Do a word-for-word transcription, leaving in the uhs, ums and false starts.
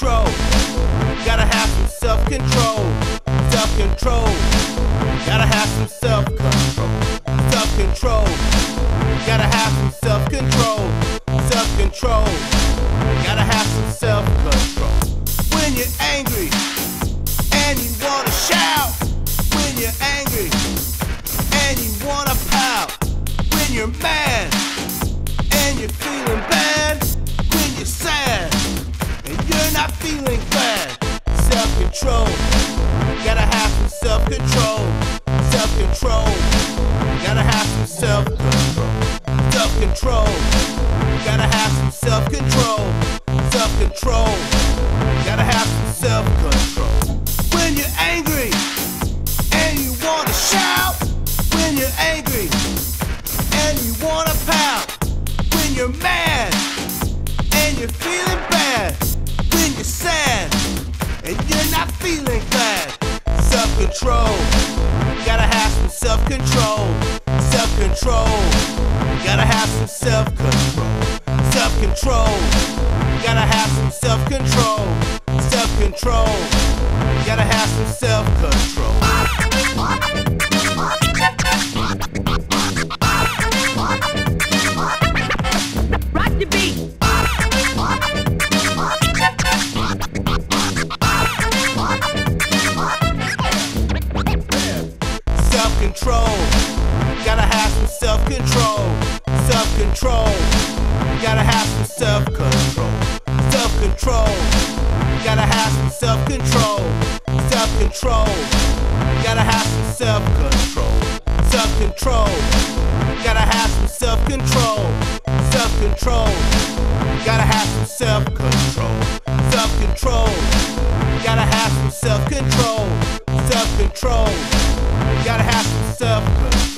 control. Gotta have some self-control. Self-control. Gotta have some self-control. Self-control. Gotta have some self-control. Self-control. Gotta have some self-control. When you're angry and you wanna shout. When you're angry and you wanna pout. When you're mad and you're feeling bad. When you're sad and you're not feeling glad. Self-control. Gotta have some self-control. Self-control. Gotta have some self-control. Self-control. Gotta have some self-control. Self-control. Gotta have some self-control. When you're angry and you wanna shout. When you're angry and you wanna pout. When you're mad and you're feeling bad. When you're sad and you're not feeling glad. Self-control. Gotta have some self-control. Self-control. Gotta have some self-control. Self-control. Gotta have some self-control. Self-control. Gotta have some self-control. Rock the beat. Self-control. Gotta have some self-control. Self-control. Gotta have some self-control. Self-control. Gotta have some self-control. Self-control. Gotta have some self-control. Self-control. Gotta have some self-control. Self-control. Gotta have some self-control. Self-control. Gotta have some self-control. Self-control. Gotta have some self-control.